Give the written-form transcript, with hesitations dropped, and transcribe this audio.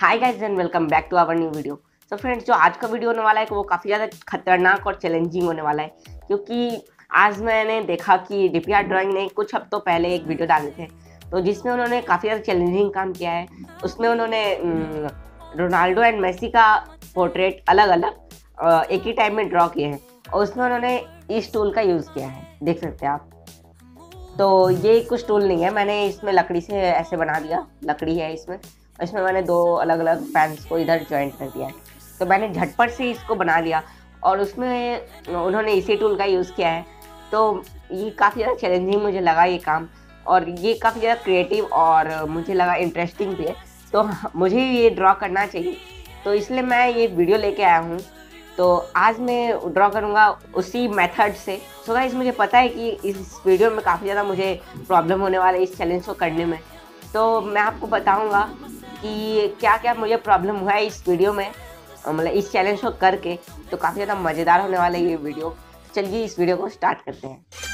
Hi guys and welcome back to our new video. So friends, जो आज का video होने वाला है वो काफ़ी ज़्यादा खतरनाक और चैलेंजिंग होने वाला है, क्योंकि आज मैंने देखा कि डिपिया ड्राइंग ने कुछ हफ्तों पहले एक वीडियो डाले थे तो जिसमें उन्होंने काफ़ी ज़्यादा चैलेंजिंग काम किया है। उसमें उन्होंने रोनाल्डो एंड मेसी का पोर्ट्रेट अलग अलग एक ही टाइम में ड्रॉ किए हैं और उसमें उन्होंने इस टूल का यूज़ किया है, देख सकते हैं आप। तो ये कुछ टूल नहीं है, मैंने इसमें लकड़ी से ऐसे बना दिया, लकड़ी है इसमें मैंने दो अलग अलग पैंस को इधर जॉइंट कर दिया है। तो मैंने झटपट से इसको बना लिया और उसमें उन्होंने इसी टूल का यूज़ किया है। तो ये काफ़ी ज़्यादा चैलेंजिंग मुझे लगा ये काम, और ये काफ़ी ज़्यादा क्रिएटिव और मुझे लगा इंटरेस्टिंग भी है, तो मुझे ये ड्रॉ करना चाहिए। तो इसलिए मैं ये वीडियो लेके आया हूँ। तो आज मैं ड्रॉ करूँगा उसी मेथड से। सो गाइस, मुझे पता है कि इस वीडियो में काफ़ी ज़्यादा मुझे प्रॉब्लम होने वाला है इस चैलेंज को करने में, तो मैं आपको बताऊँगा कि क्या क्या मुझे प्रॉब्लम हुआ है इस वीडियो में, मतलब इस चैलेंज को करके। तो काफ़ी ज़्यादा मज़ेदार होने वाला है ये वीडियो। चलिए इस वीडियो को स्टार्ट करते हैं।